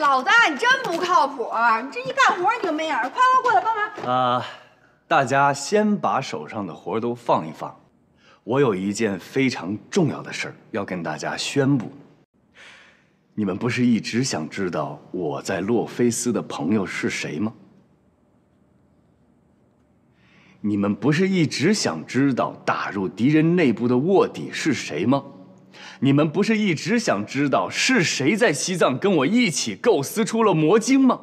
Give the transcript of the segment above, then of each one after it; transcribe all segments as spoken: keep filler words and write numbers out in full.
老大，你真不靠谱、啊，你这一干活你就没影儿。快快过来帮忙。呃，大家先把手上的活都放一放，我有一件非常重要的事儿要跟大家宣布。你们不是一直想知道我在洛菲斯的朋友是谁吗？你们不是一直想知道打入敌人内部的卧底是谁吗？ 你们不是一直想知道是谁在西藏跟我一起构思出了魔晶吗？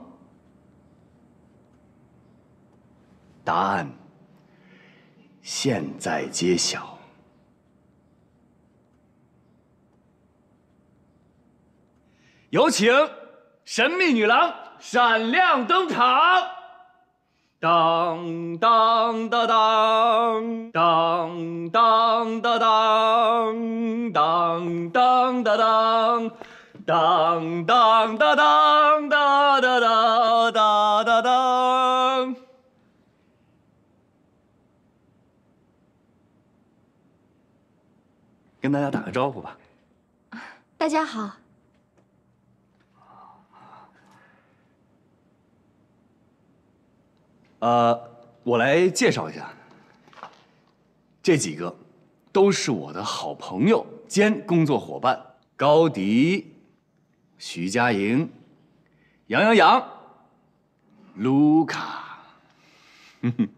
答案现在揭晓。有请神秘女郎闪亮登场。 当当当当当当当当当当当当当当当当当当！跟大家打个招呼吧。大家好。 呃，我来介绍一下，这几个都是我的好朋友兼工作伙伴：高迪、徐佳莹、杨洋洋、卢卡。哼哼。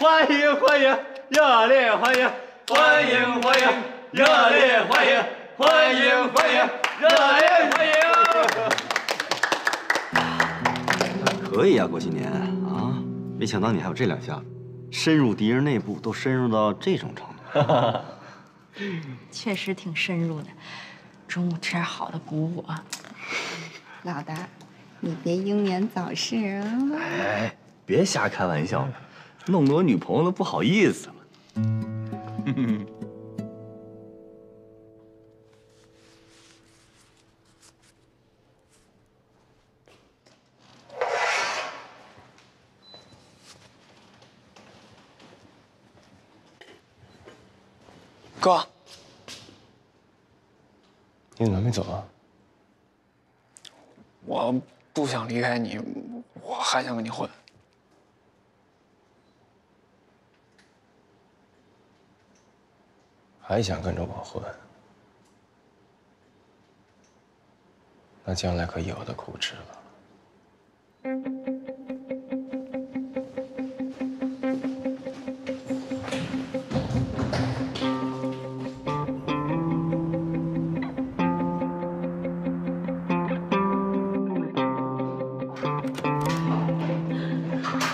欢迎欢迎，热烈欢迎！欢迎欢迎，热烈欢迎！欢迎欢迎，热烈欢迎！可以啊，郭新年啊，没想到你还有这两下子，深入敌人内部都深入到这种程度，确实挺深入的。中午吃点好的补补啊。老大，你别英年早逝啊！哎，别瞎开玩笑。 弄得我女朋友都不好意思了。哥，你怎么还没走啊？我不想离开你，我还想跟你混。 还想跟着我混，那将来可有的苦吃了。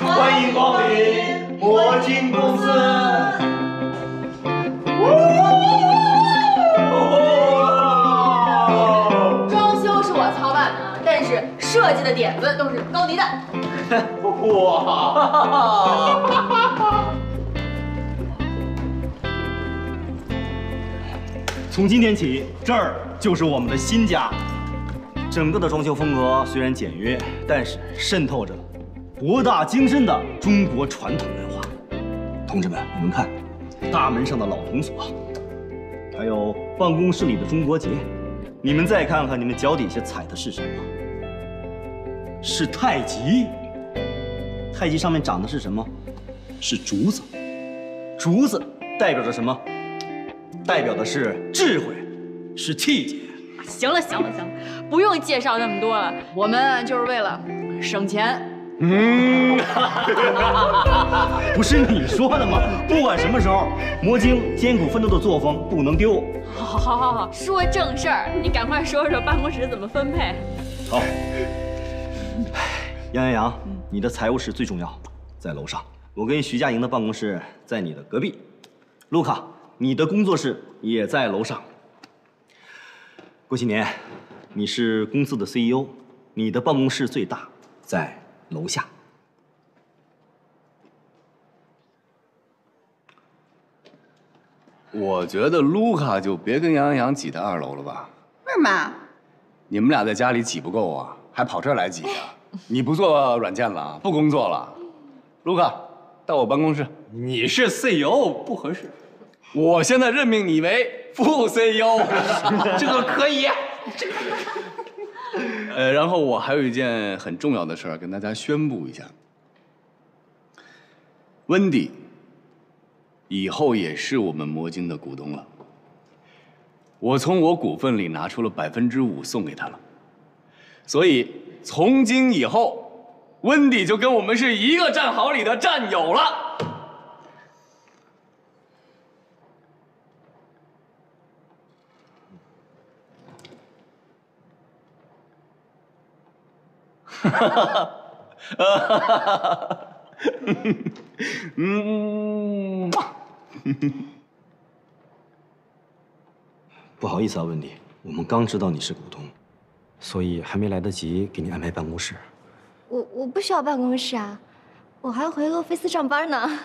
欢迎光临魔晶公司。 设计的点子都是高迪的。哇！从今天起，这儿就是我们的新家。整个的装修风格虽然简约，但是渗透着博大精深的中国传统文化。同志们，你们看，大门上的老铜锁，还有办公室里的中国结，你们再看看，你们脚底下踩的是什么？ 是太极，太极上面长的是什么？是竹子，竹子代表着什么？代表的是智慧，是气节。行了行了行了，不用介绍那么多了，我们就是为了省钱。嗯，不是你说的吗？不管什么时候，魔晶艰苦奋斗的作风不能丢。好，好，好，好，说正事儿，你赶快说说办公室怎么分配。好。 杨洋洋，你的财务室最重要，在楼上。我跟徐佳莹的办公室在你的隔壁。卢卡，你的工作室也在楼上。郭新年，你是公司的 C E O， 你的办公室最大，在楼下。我觉得卢卡就别跟杨洋挤在二楼了吧。儿嘛。你们俩在家里挤不够啊，还跑这儿来挤啊？你不做软件了，不工作了？卢卡，到我办公室。你是 C E O 不合适，我现在任命你为副 C E O， 这个可以。这个。呃，然后我还有一件很重要的事儿跟大家宣布一下，温迪以后也是我们魔晶的股东了。我从我股份里拿出了百分之五送给他了，所以从今以后，温迪就跟我们是一个战壕里的战友了。哈哈哈！哈哈哈！嗯，不好意思啊，温迪，我们刚知道你是股东，所以还没来得及给你安排办公室。我我不需要办公室啊，我还回俄菲斯上班呢。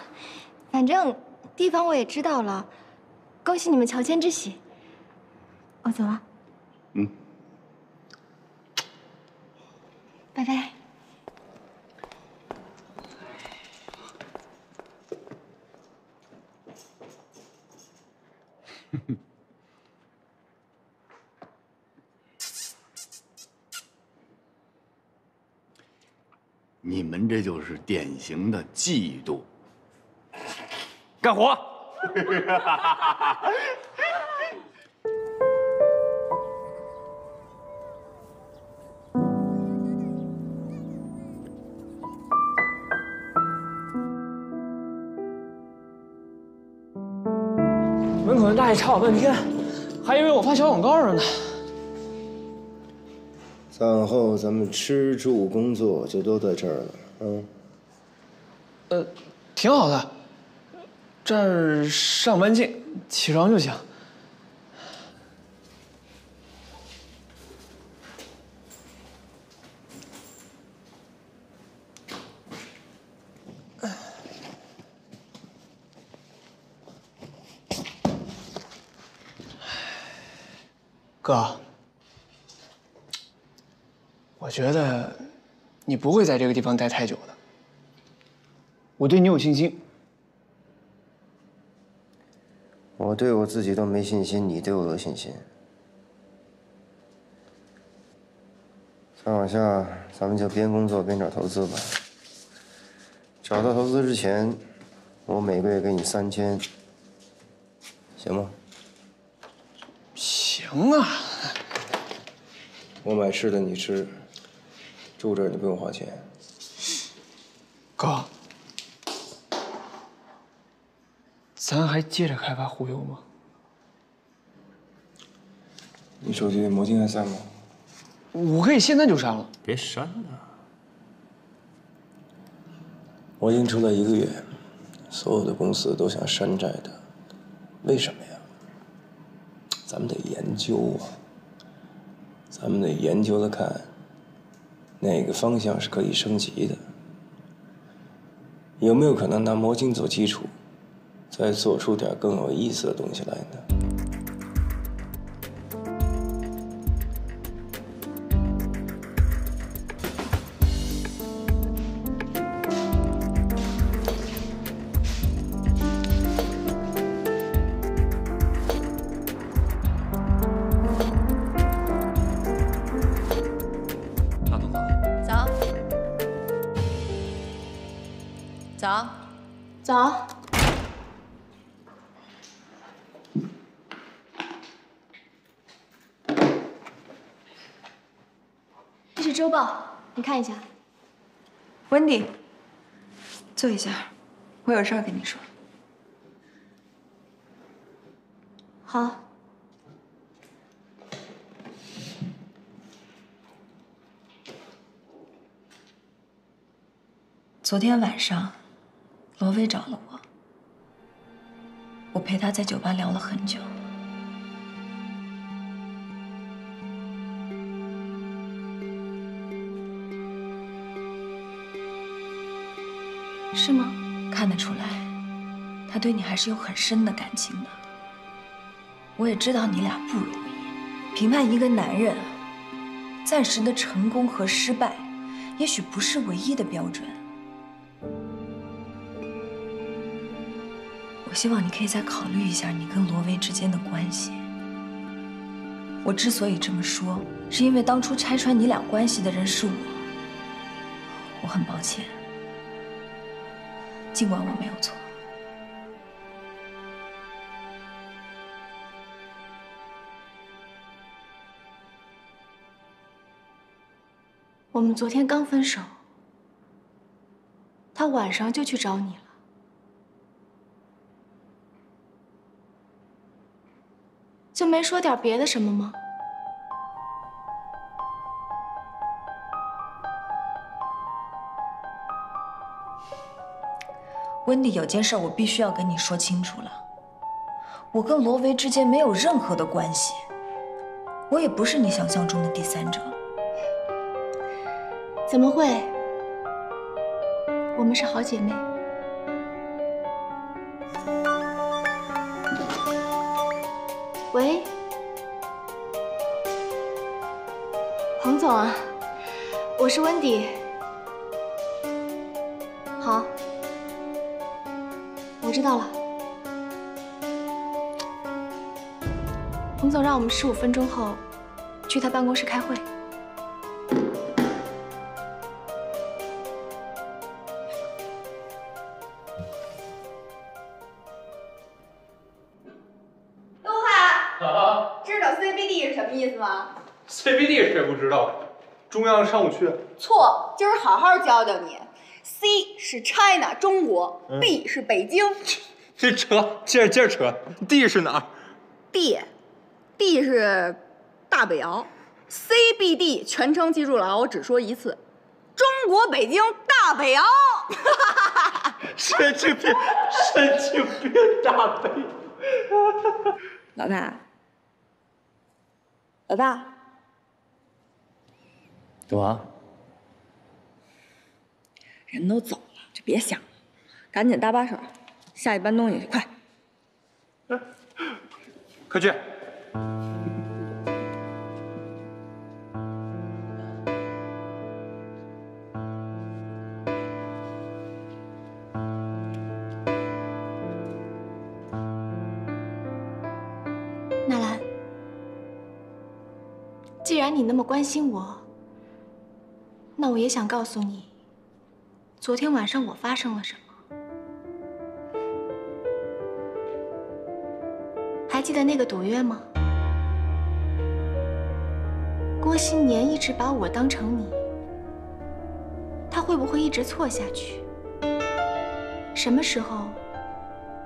反正地方我也知道了，恭喜你们乔迁之喜。我走了。嗯。 拜拜。你们这就是典型的嫉妒。干活。大爷查我半天，还以为我发小广告了呢。饭后咱们吃住工作就都在这儿了，嗯。呃，挺好的，这儿上班近，起床就行。哥，我觉得你不会在这个地方待太久的。我对你有信心。我对我自己都没信心，你对我有信心？再往下，咱们就边工作边找投资吧。找到投资之前，我每个月给你三千，行吗？ 行啊，我买吃的你吃，住这儿你不用花钱。哥，咱还接着开发忽悠吗？你手机魔晶还在吗？我可以现在就删了。别删了，魔晶出来一个月，所有的公司都想山寨的，为什么呀？ 咱们得研究啊，咱们得研究的看哪个方向是可以升级的，有没有可能拿魔晶做基础，再做出点更有意思的东西来看一下，温迪，坐一下，我有事儿跟你说。好。昨天晚上，罗威找了我，我陪他在酒吧聊了很久。 是吗？看得出来，他对你还是有很深的感情的。我也知道你俩不容易，评判一个男人，暂时的成功和失败，也许不是唯一的标准。我希望你可以再考虑一下你跟罗维之间的关系。我之所以这么说，是因为当初拆穿你俩关系的人是我。我很抱歉，尽管我没有错。 我们昨天刚分手，他晚上就去找你了。就没说点别的什么吗？温迪，有件事我必须要跟你说清楚了，我跟罗维之间没有任何的关系，我也不是你想象中的第三者。 怎么会？我们是好姐妹。喂，彭总啊，我是温迪。好，我知道了。彭总让我们十五分钟后去他办公室开会。 C B D 谁不知道？中央商务区。错，今儿好好教教你。C 是 China 中国、嗯、，B 是北京。这扯，接着接着扯。D 是哪儿 ？D，D 是大北窑。C B D 全称记住了啊，我只说一次。中国北京大北窑。神经病，神经病大北。老大，老大。 怎么？人都走了，就别想了，赶紧搭把手，下去搬东西去，快！哎、快去！纳兰，既然你那么关心我。 那我也想告诉你，昨天晚上我发生了什么。还记得那个赌约吗？郭新年一直把我当成你，他会不会一直错下去？什么时候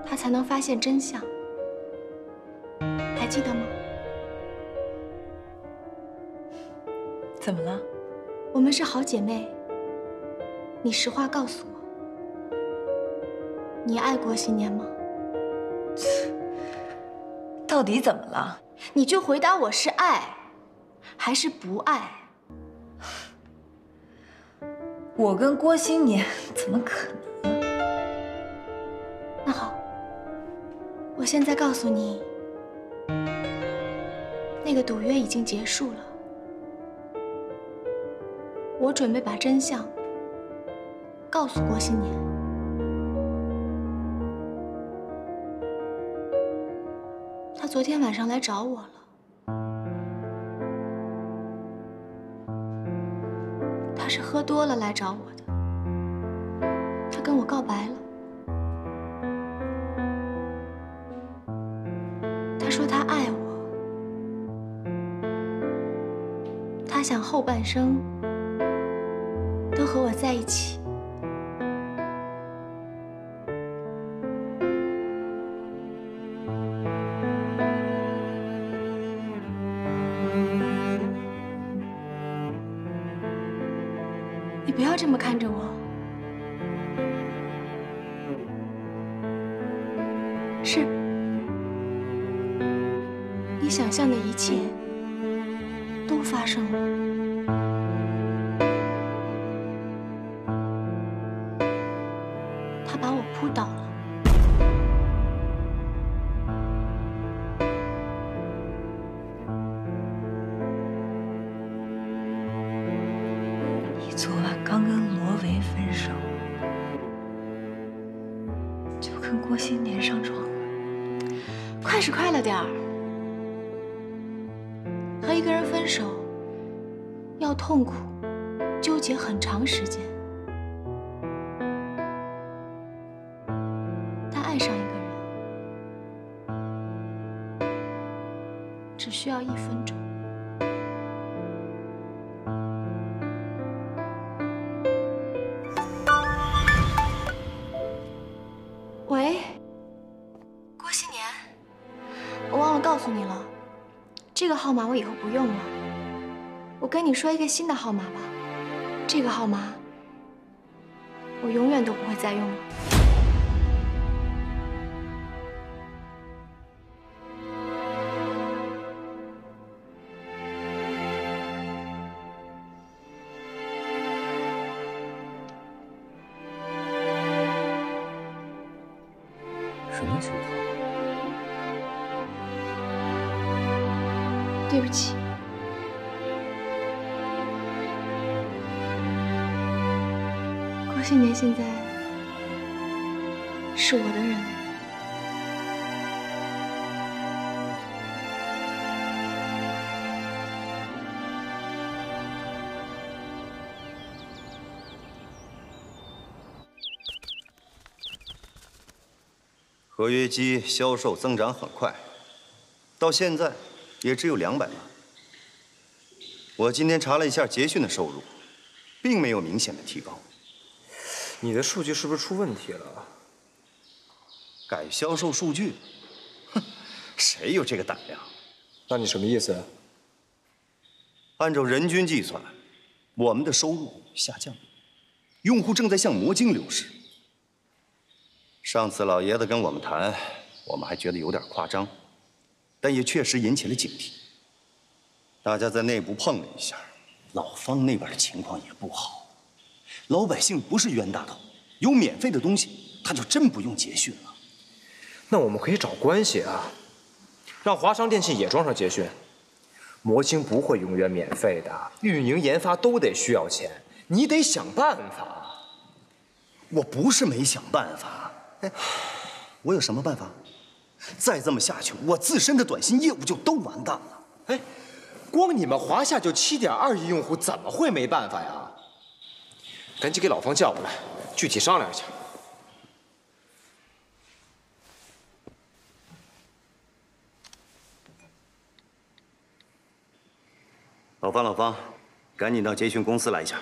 他才能发现真相？还记得吗？怎么了？ 我们是好姐妹，你实话告诉我，你爱郭新年吗？到底怎么了？你就回答我是爱，还是不爱？我跟郭新年怎么可能？那好，我现在告诉你，那个赌约已经结束了。 我准备把真相告诉郭新年。他昨天晚上来找我了，他是喝多了来找我的，他跟我告白了，他说他爱我，他想后半生。 都和我在一起。你不要这么看着我。是，你想象的一切都发生了。趁过新年上床，快是快乐点儿。和一个人分手，要痛苦、纠结很长时间，但爱上一个人，只需要一分钟。 这个号码我以后不用了，我跟你说一个新的号码吧。这个号码我永远都不会再用了。什么情况？ 对不起，郭新年现在是我的人了。合约机销售增长很快，到现在。 也只有两百万。我今天查了一下杰讯的收入，并没有明显的提高。你的数据是不是出问题了？改销售数据？哼，谁有这个胆量？那你什么意思？按照人均计算，我们的收入下降，用户正在向魔晶流失。上次老爷子跟我们谈，我们还觉得有点夸张。 但也确实引起了警惕。大家在内部碰了一下，老方那边的情况也不好。老百姓不是冤大头，有免费的东西，他就真不用捷讯了。那我们可以找关系啊，让华商电器也装上捷讯。魔晶不会永远免费的，运营研发都得需要钱，你得想办法。我不是没想办法，哎，我有什么办法？ 再这么下去，我自身的短信业务就都完蛋了。哎，光你们华夏就七点二亿用户，怎么会没办法呀？赶紧给老方叫过来，具体商量一下。老方，老方，赶紧到捷讯公司来一下。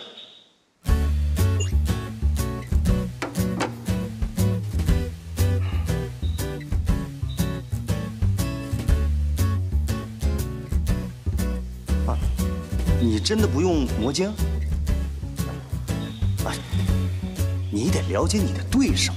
你真的不用魔晶？啊，你得了解你的对手。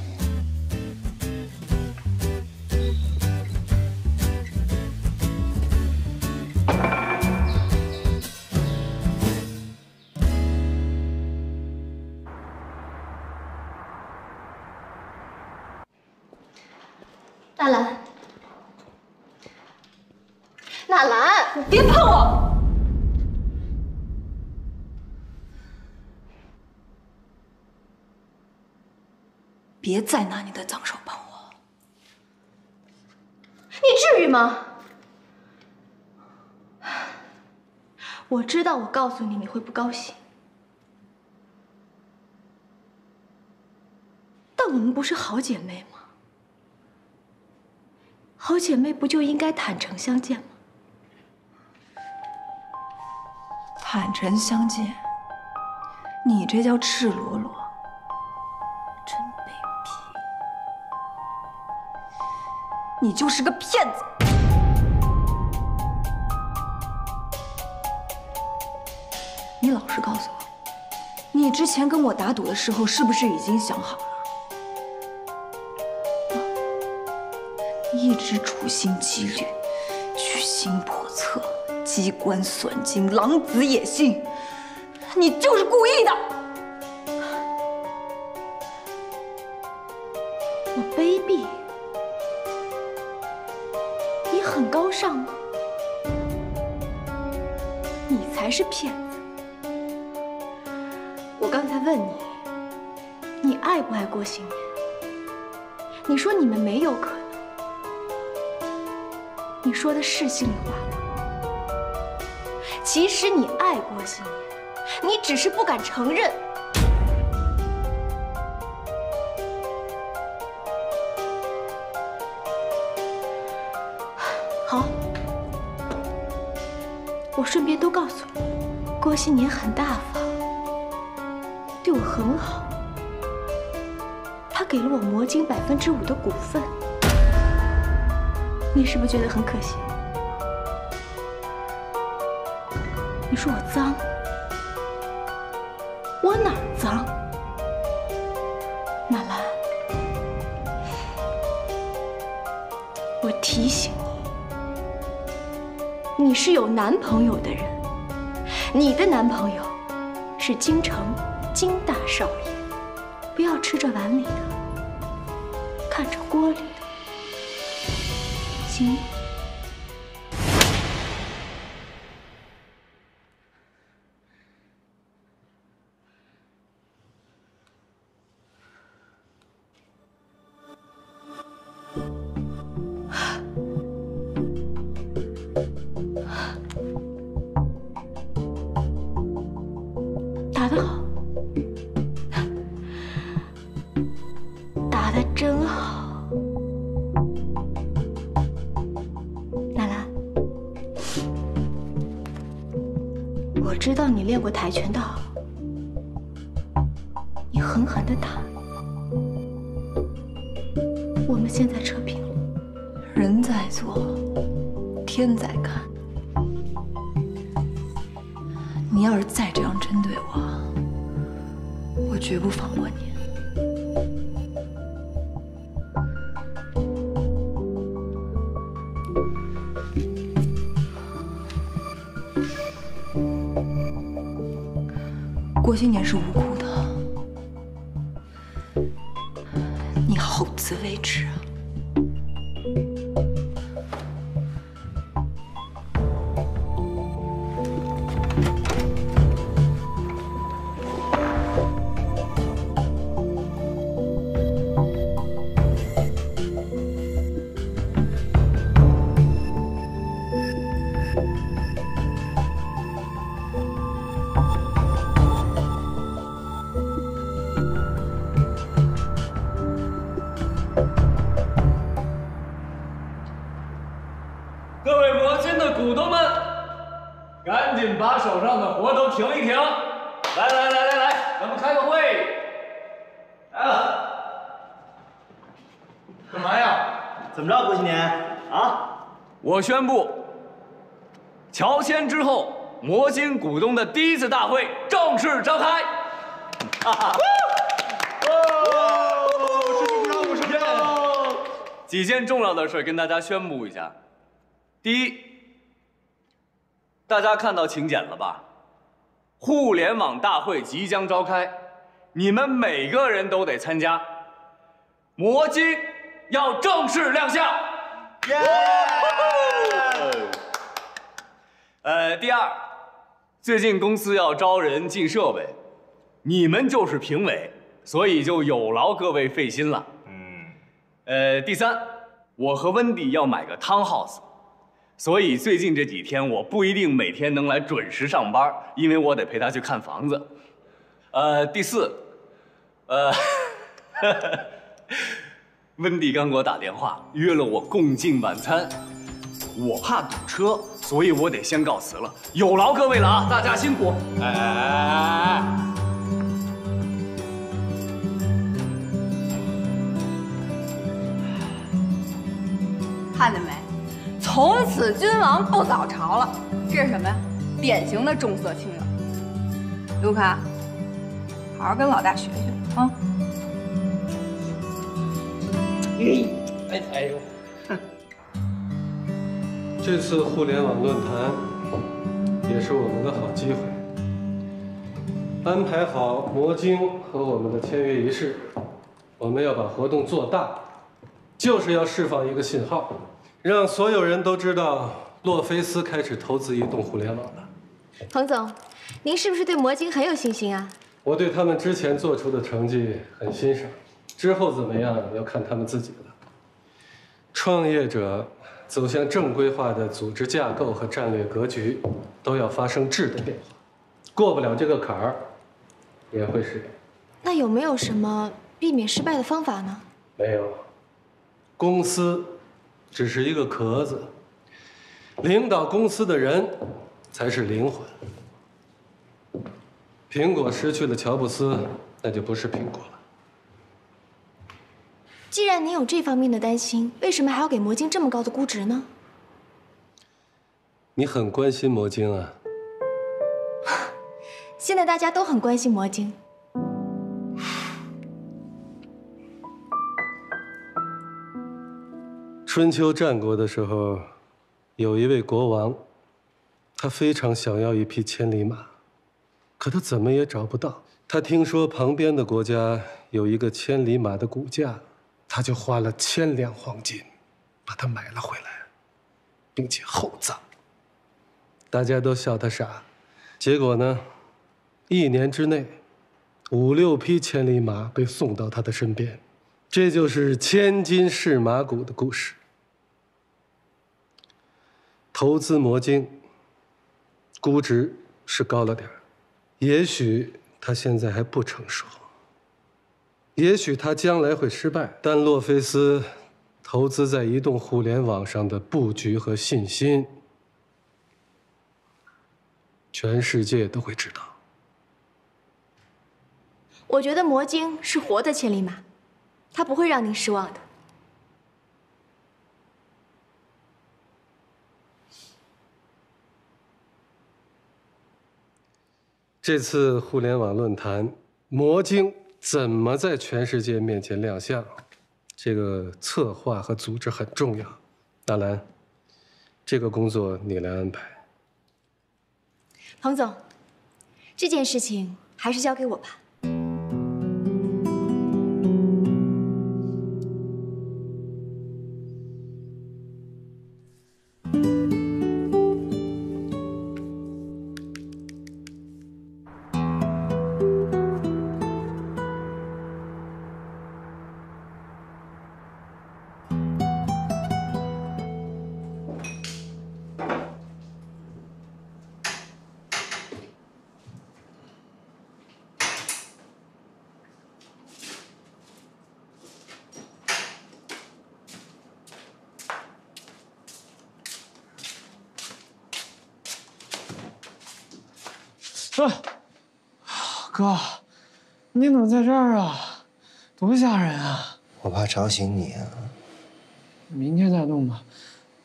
纳兰，纳兰，你别碰我！ 别再拿你的脏手碰我！你至于吗？我知道，我告诉你你会不高兴，但我们不是好姐妹吗？好姐妹不就应该坦诚相见吗？坦诚相见，你这叫赤裸裸。 你就是个骗子！你老实告诉我，你之前跟我打赌的时候，是不是已经想好了？你一直处心积虑，居心叵测，机关算尽，狼子野心，你就是故意的！我卑鄙。 很高尚吗？你才是骗子！我刚才问你，你爱不爱郭新年？你说你们没有可能，你说的是心里话。其实你爱郭心妍，你只是不敢承认。 我顺便都告诉你，郭心妍很大方，对我很好。她给了我魔晶百分之五的股份，你是不是觉得很可惜？你说我脏，我哪儿脏？曼兰，我提醒你。 你是有男朋友的人，你的男朋友是京城金大少爷，不要吃着碗里的，看着锅里的，行？知道你练过跆拳道，你狠狠的打。我们现在扯平了，人在做，天在看。你要是再这样针对我，我绝不放过你。 郭心妍是无辜的，你好自为之啊！我宣布，乔迁之后，魔晶股东的第一次大会正式召开。哈哈！是是是，我是天。几件重要的事跟大家宣布一下。第一，大家看到请柬了吧？互联网大会即将召开，你们每个人都得参加。魔晶要正式亮相。耶！ 呃，第二，最近公司要招人进设备，你们就是评委，所以就有劳各位费心了。嗯。呃，第三，我和温迪要买个townhouse，所以最近这几天我不一定每天能来准时上班，因为我得陪他去看房子。呃，第四，呃，温迪刚给我打电话，约了我共进晚餐。 我怕堵车，所以我得先告辞了，有劳各位了啊！大家辛苦。哎哎哎哎哎！看见没？从此君王不早朝了。这是什么呀？典型的重色轻友。卢卡，好好跟老大学学啊！哎哎呦！ 这次互联网论坛也是我们的好机会，安排好魔晶和我们的签约仪式，我们要把活动做大，就是要释放一个信号，让所有人都知道洛菲斯开始投资移动互联网了。彭总，您是不是对魔晶很有信心啊？我对他们之前做出的成绩很欣赏，之后怎么样要看他们自己了。创业者走向正规化的组织架构和战略格局，都要发生质的变化。过不了这个坎儿，也会失败。那有没有什么避免失败的方法呢？没有，公司只是一个壳子，领导公司的人才是灵魂。 苹果失去了乔布斯，那就不是苹果了。既然您有这方面的担心，为什么还要给魔晶这么高的估值呢？你很关心魔晶啊。现在大家都很关心魔晶。春秋战国的时候，有一位国王，他非常想要一匹千里马。 可他怎么也找不到。他听说旁边的国家有一个千里马的骨架，他就花了千两黄金，把它买了回来，并且厚葬。大家都笑他傻，结果呢，一年之内，五六匹千里马被送到他的身边。这就是千金试马骨的故事。投资魔晶，估值是高了点儿。 也许他现在还不成熟，也许他将来会失败。但洛菲斯投资在移动互联网上的布局和信心，全世界都会知道。我觉得魔晶是活的千里马，它不会让您失望的。这次互联网论坛，魔晶怎么在全世界面前亮相？这个策划和组织很重要。大兰，这个工作你来安排。彭总，这件事情还是交给我吧。哥，你怎么在这儿啊？多吓人啊！我怕吵醒你啊。明天再弄吧，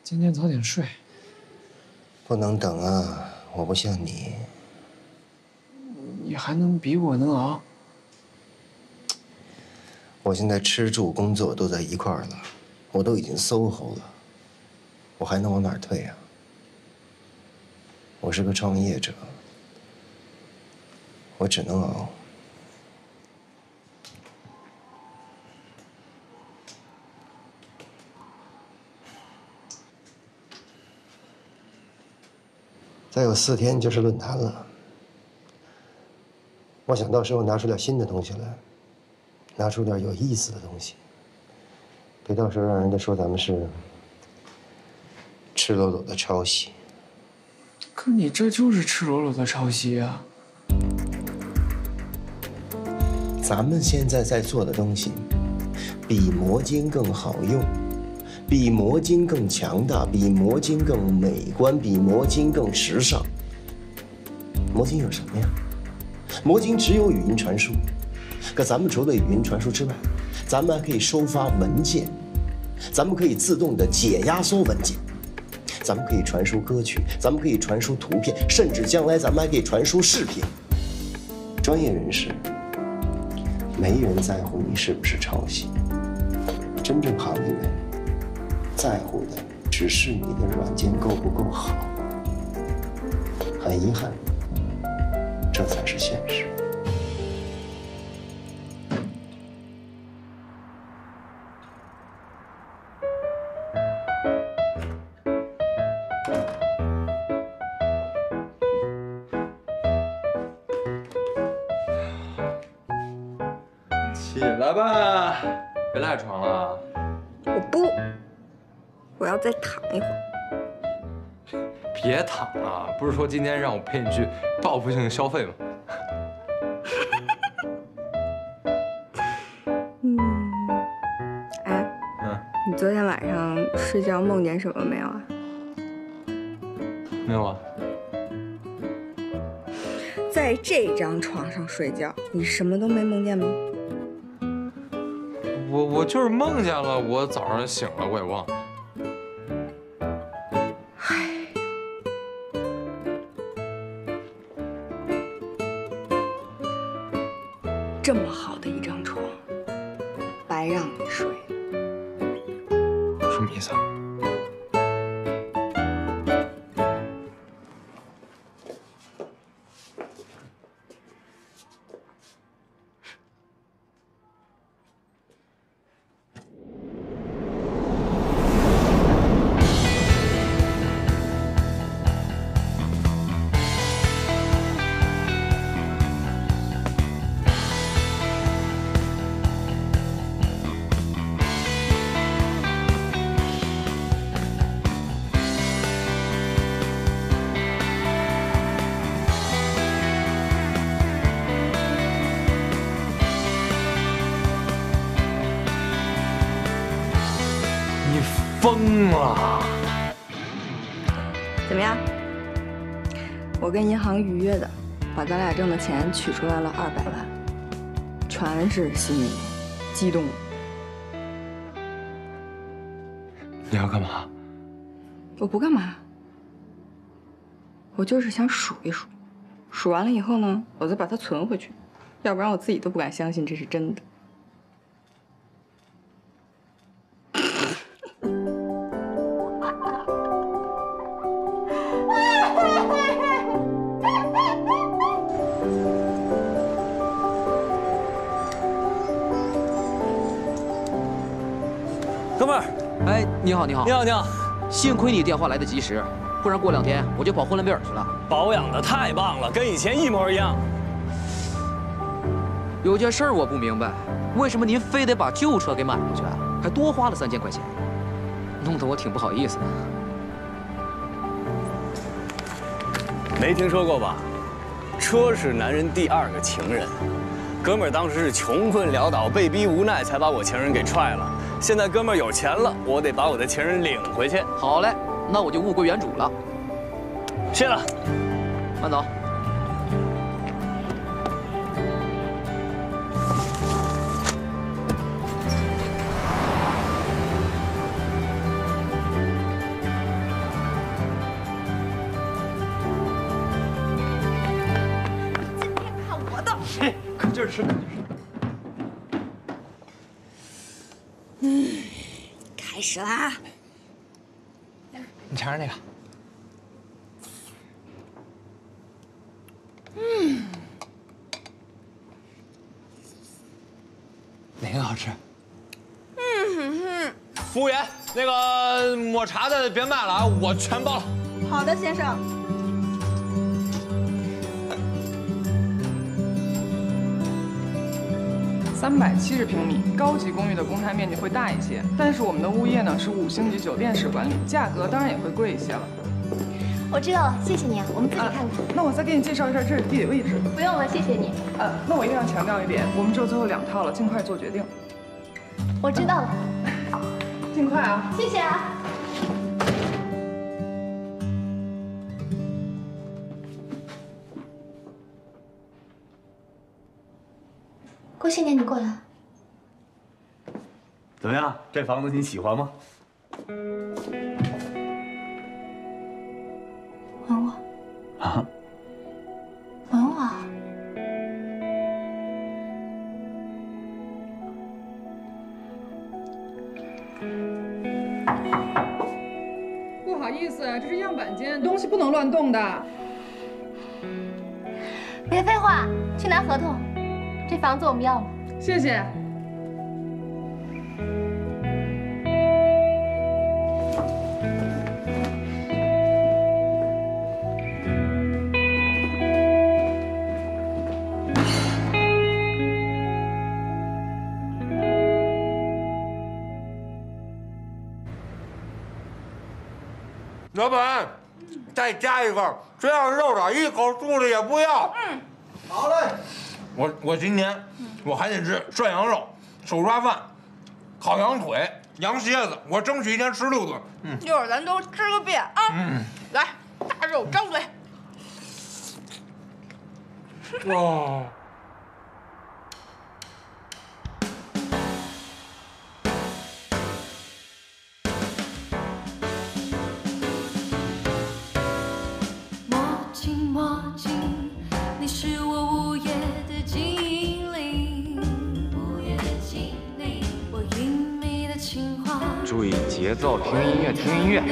今天早点睡。不能等啊！我不像你。你还能比我能熬？我现在吃住工作都在一块儿了，我都已经S O H O了，我还能往哪儿退啊？我是个创业者。 我只能熬。再有四天就是论坛了，我想到时候拿出点新的东西来，拿出点有意思的东西，别到时候让人家说咱们是赤裸裸的抄袭。可你这就是赤裸裸的抄袭啊！ 咱们现在在做的东西，比魔晶更好用，比魔晶更强大，比魔晶更美观，比魔晶更时尚。魔晶有什么呀？魔晶只有语音传输，可咱们除了语音传输之外，咱们还可以收发文件，咱们可以自动的解压缩文件，咱们可以传输歌曲，咱们可以传输图片，甚至将来咱们还可以传输视频。专业人士。 没人在乎你是不是抄袭，真正行业人在乎的只是你的软件够不够好。很遗憾，这才是现实。起来吧，别赖床了。我不，我要再躺一会儿。别躺了，不是说今天让我陪你去报复性消费吗？嗯，哎，嗯，你昨天晚上睡觉梦见什么没有啊？没有啊。 在这张床上睡觉，你什么都没梦见吗？我我就是梦见了，我早上醒了，我也忘了。唉，这么好的一张床，白让你睡。什么意思啊？ 疯了！怎么样？我跟银行预约的，把咱俩挣的钱取出来了二百万，全是心里激动。你要干嘛？我不干嘛，我就是想数一数，数完了以后呢，我再把它存回去，要不然我自己都不敢相信这是真的。 哎，你好，你好，你好，你好，幸亏你电话来得及时，不然过两天我就跑呼伦贝尔去了。保养的太棒了，跟以前一模一样。有件事我不明白，为什么您非得把旧车给买回去，还多花了三千块钱，弄得我挺不好意思的。没听说过吧？车是男人第二个情人。哥们儿当时是穷困潦倒，被逼无奈才把我情人给踹了。 现在哥们儿有钱了，我得把我的情人领回去。好嘞，那我就物归原主了。谢了，慢走。今天看我的，嘿，可劲儿吃，可劲儿吃。 开始啦！你尝尝那个。嗯，哪个好吃？嗯哼哼。服务员，那个抹茶的别卖了啊，我全包了。好的，先生。三百七十平米。 高级公寓的公摊面积会大一些，但是我们的物业呢是五星级酒店式管理，价格当然也会贵一些了。我知道了，谢谢你啊，我们自己看看。啊、那我再给你介绍一下这里地理位置。不用了，谢谢你。呃、啊，那我一定要强调一点，我们只有最后两套了，尽快做决定。我知道了，尽快啊！谢谢啊。郭新年，你过来。 怎么样，这房子你喜欢吗？吻我啊！吻我！不好意思，这是样板间，东西不能乱动的。别废话，去拿合同。这房子我们要了。谢谢。老板，再加一个，这样肉爪一口肚子也不要。嗯，好嘞。我我今年我还得吃涮羊肉、手抓饭、烤羊腿、羊蝎子，我争取一天吃六顿。嗯，一会儿咱都吃个遍啊。嗯，来，大肉张嘴。哇！ 注意节奏，听音乐，听音乐。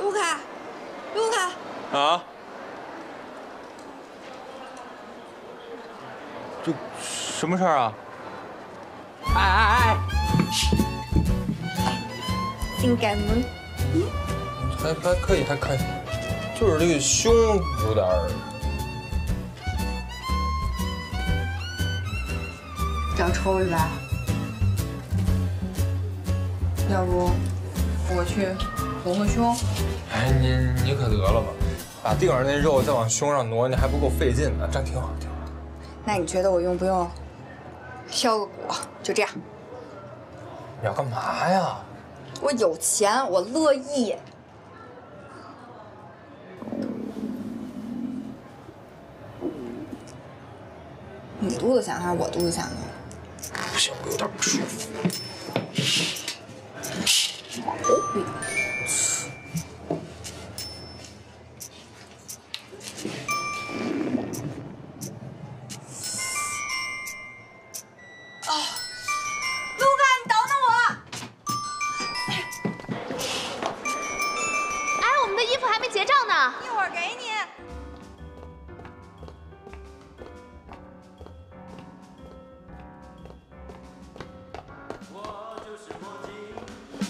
卢卡，卢卡。啊？这什么事儿啊？ 哎哎哎！性感吗？还还可以，还可以，就是这个胸有点儿。长抽了吧？要不我去隆个胸？哎，你你可得了吧，把腚上那肉再往胸上挪，那还不够费劲呢，这样挺好挺好。那你觉得我用不用？ 削个骨，就这样。你要干嘛呀？我有钱，我乐意。你肚子想还是我肚子想呢？不行，我有点不舒服。有病！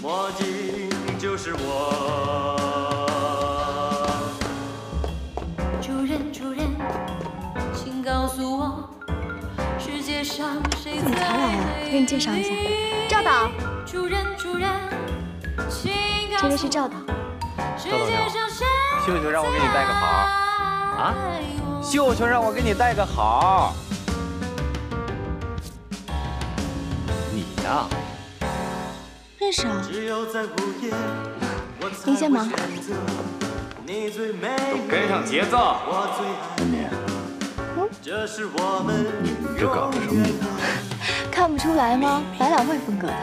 墨镜就是我。主人，主人，请告诉我，世界上谁最美？给你介绍一下，赵导。主人，主人，请告诉我，这位是赵导。赵导你好，秀秀让我给你带个好。啊？秀秀让我给你带个好。你呀、啊？ 认识啊，您先忙，都跟上节奏。文明，嗯，你这搞的什么？看不出来吗？百老汇风格的。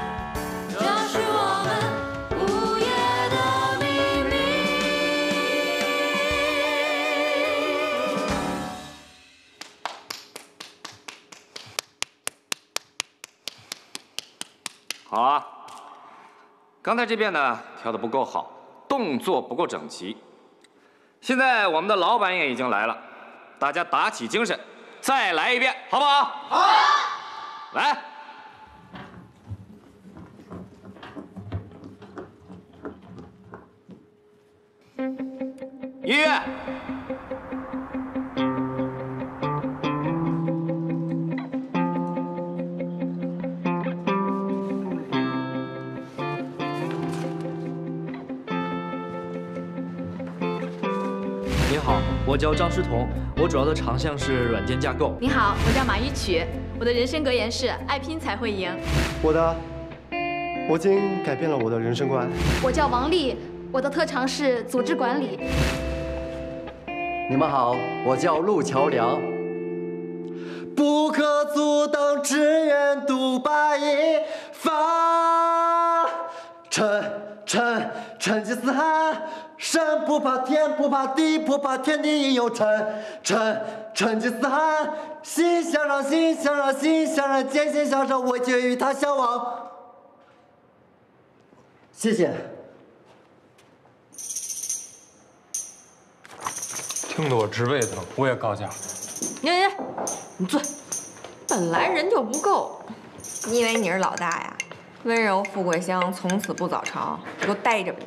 好啊。 刚才这遍呢跳得不够好，动作不够整齐。现在我们的老板也已经来了，大家打起精神，再来一遍，好不好？好、啊，来。音乐。我叫张诗彤，我主要的长项是软件架构。你好，我叫马一曲，我的人生格言是“爱拼才会赢”。我的魔晶改变了我的人生观。我叫王丽，我的特长是组织管理。你们好，我叫陆桥梁。不可阻挡，只愿独霸一方。臣。 臣成吉思汗，山不怕天不怕地不怕天地因有臣。臣成吉思汗，心向上心向上心向上艰辛向上，我就与他相往。谢谢。听得我直胃疼，我也告假。你你你坐，本来人就不够，你以为你是老大呀？温柔富贵香，从此不早朝。给我待着吧。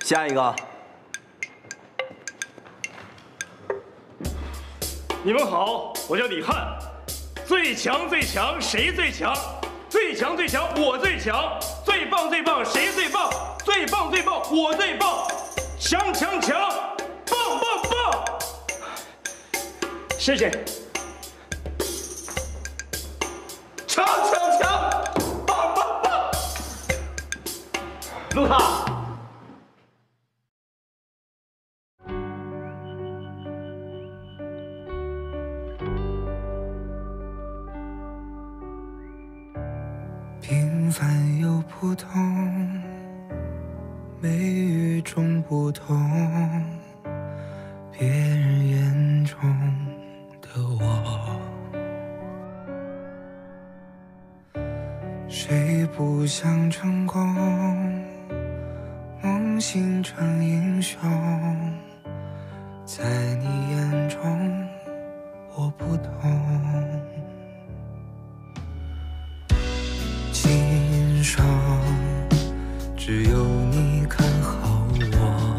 下一个。你们好，我叫李汉。最强最强，谁最强？最强最强，我最强。最棒最棒，谁最棒？最棒最棒，我最棒。强强强，棒棒棒。谢谢。强强强。 露娜，平凡又普通，美与众不同，别人眼中的我，谁不想成功？ 梦醒成英雄，在你眼中我不同。今生只有你看好我，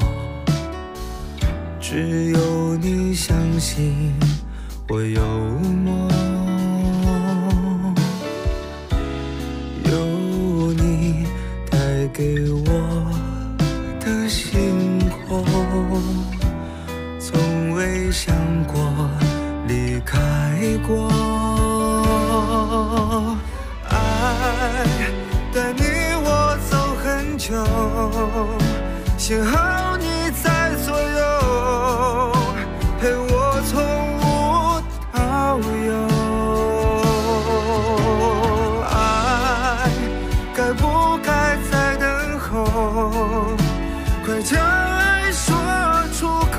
只有你相信我有梦。 幸好你在左右，陪我从无到有。爱该不该再等候？快将爱说出口，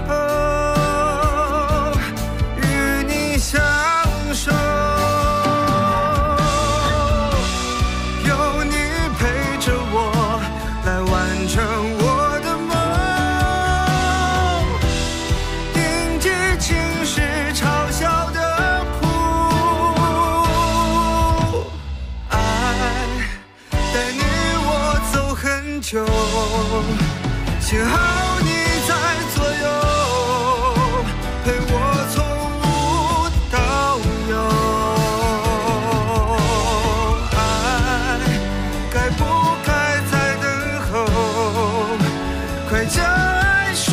与你相守。有你陪着我，来完成。 幸好你在左右，陪我从无到有。爱该不该再等候？快将爱说。